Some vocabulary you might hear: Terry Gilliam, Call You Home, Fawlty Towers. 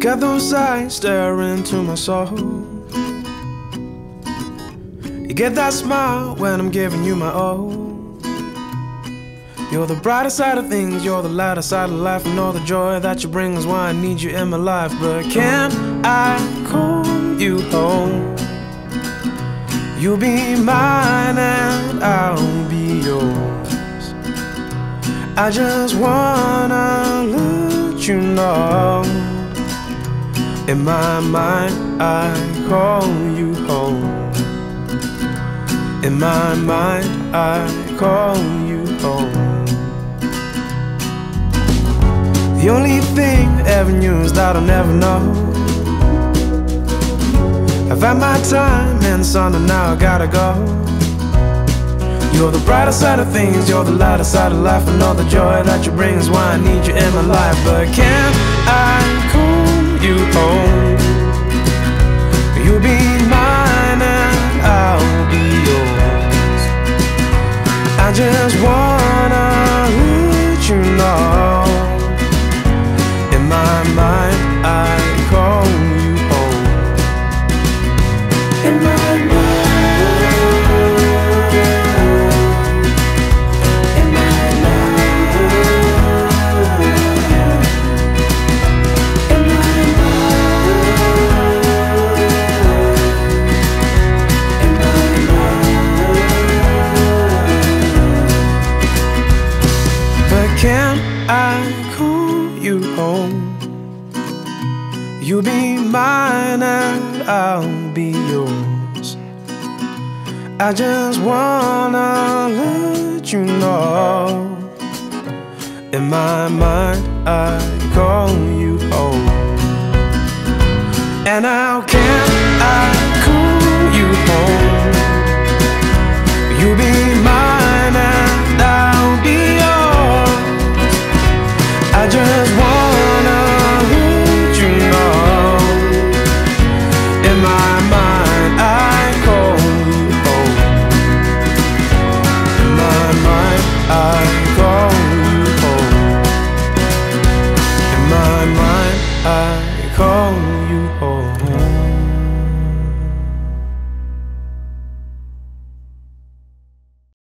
Got those eyes staring into my soul. You get that smile when I'm giving you my all. You're the brighter side of things, you're the lighter side of life, and all the joy that you bring is why I need you in my life. But can I call you home? You'll be mine and I'll be yours. I just wanna let you know, in my mind, I call you home. In my mind, I call you home. The only thing ever new is that I'll never know. I've had my time in the sun and now I gotta go. You're the brighter side of things, you're the lighter side of life, and all the joy that you bring is why I need you in my life. But can I call you home? You'll be mine and I'll be yours. I just wanna let you know, in my mind I call you home. In my mind. Can I call you home? You'll be mine and I'll be yours. I just wanna let you know, in my mind I call you home. And now can I call you home? You'll be mine.